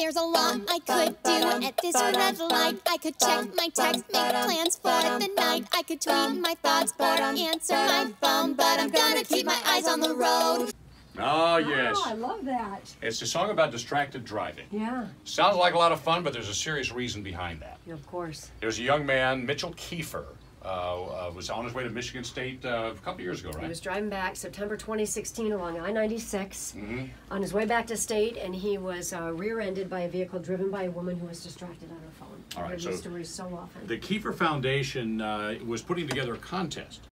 There's a lot I could do at this red light. I could check my text, make plans for the night. I could tweet my thoughts or answer my phone, but I'm gonna keep my eyes on the road. Oh, yes. Oh, I love that. It's a song about distracted driving. Yeah. Sounds like a lot of fun, but there's a serious reason behind that. Yeah, of course. There's a young man, Mitchell Kiefer, was on his way to Michigan State a couple years ago, right? He was driving back September 2016 along I-96 on his way back to state, and he was rear-ended by a vehicle driven by a woman who was distracted on her phone. All right, so stories so often. The Kiefer Foundation was putting together a contest.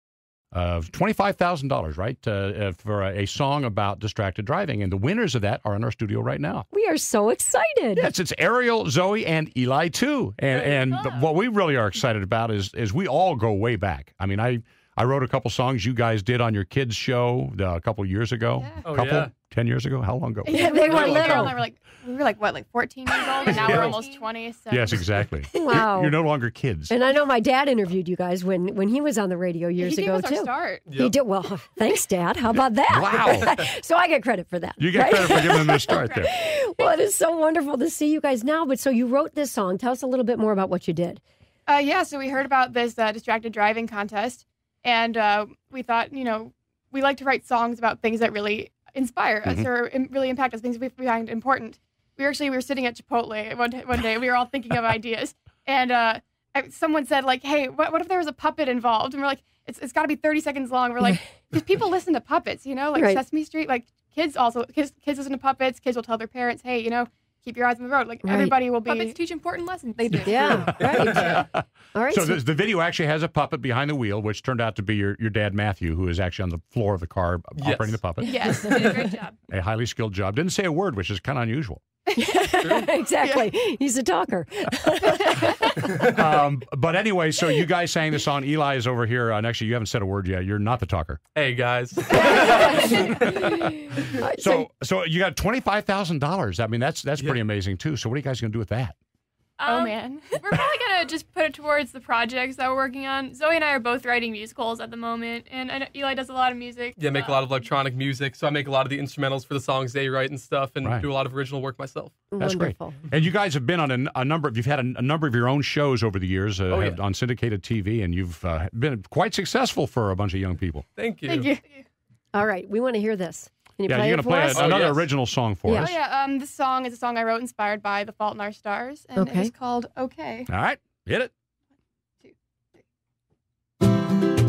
$25,000, right, for a song about distracted driving. And the winners of that are in our studio right now. We are so excited. Yes, it's Ariel, Zoey, and Eli, too. And what we really are excited about is we all go way back. I mean, I wrote a couple songs you guys did on your kids' show a couple years ago. Yeah. Oh, couple? Yeah. 10 years ago? How long ago? Yeah, they were little. We were like, what, like 14 years old? And now we're almost 20. So. Yes, exactly. Wow. You're no longer kids. And I know my dad interviewed you guys when he was on the radio years ago, too. He gave us our start. Yep. He did. Well, thanks, Dad. How about that? Wow. So I get credit for that. You get credit for giving him the start there. Well, it is so wonderful to see you guys now. But so you wrote this song. Tell us a little bit more about what you did. Yeah, so we heard about this distracted driving contest. And we thought, you know, we like to write songs about things that really inspire us or really impact us, things we find important. We were sitting at Chipotle one day. We were all thinking of ideas. And someone said, like, hey, what if there was a puppet involved? And we're like, it's got to be 30 seconds long. We're like, because people listen to puppets, you know, like Sesame Street. Like, kids listen to puppets. Kids will tell their parents, hey, you know, keep your eyes on the road. Like, everybody will be... Puppets teach important lessons. They do. Yeah, right. All right. So the video actually has a puppet behind the wheel, which turned out to be your dad, Matthew, who is actually on the floor of the car operating the puppet. Yes, he did a great job. A highly skilled job. Didn't say a word, which is kind of unusual. Exactly. Yeah. He's a talker. But anyway, so you guys sang the song. Eli is over here. Actually, you haven't said a word yet. You're not the talker. Hey, guys. So you got $25,000. I mean, that's pretty amazing, too. So what are you guys going to do with that? Oh, man. We're probably going to just put it towards the projects that we're working on. Zoey and I are both writing musicals at the moment, and I know Eli does a lot of music. Yeah, I make a lot of electronic music, so I make a lot of the instrumentals for the songs they write and stuff, and do a lot of original work myself. That's wonderful. Great. And you guys have been on you've had a number of your own shows over the years on syndicated TV, and you've been quite successful for a bunch of young people. Thank you. Thank you. All right, we want to hear this. You're going to play another original song for us. Oh, yeah. This song is a song I wrote inspired by The Fault in Our Stars, and it's called Okay. All right. Hit it. One, two, three.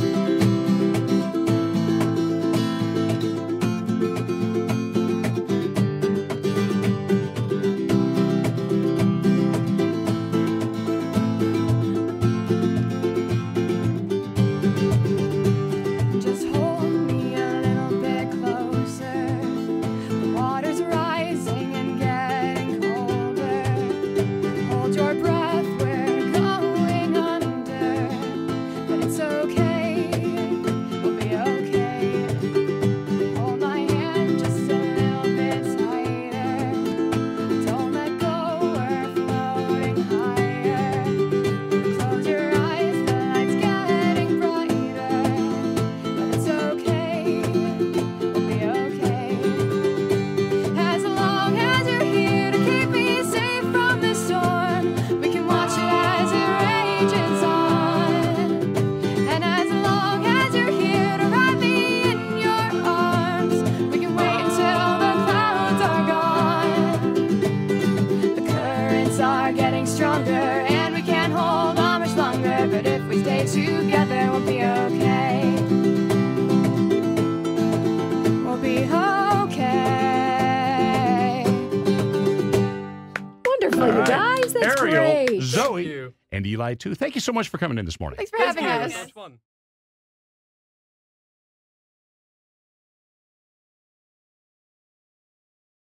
Together we'll be okay. We'll be okay. Wonderful, you guys. That's Ariel, great. Zoey, and Eli, too. Thank you so much for coming in this morning. Thanks for having us. It was fun.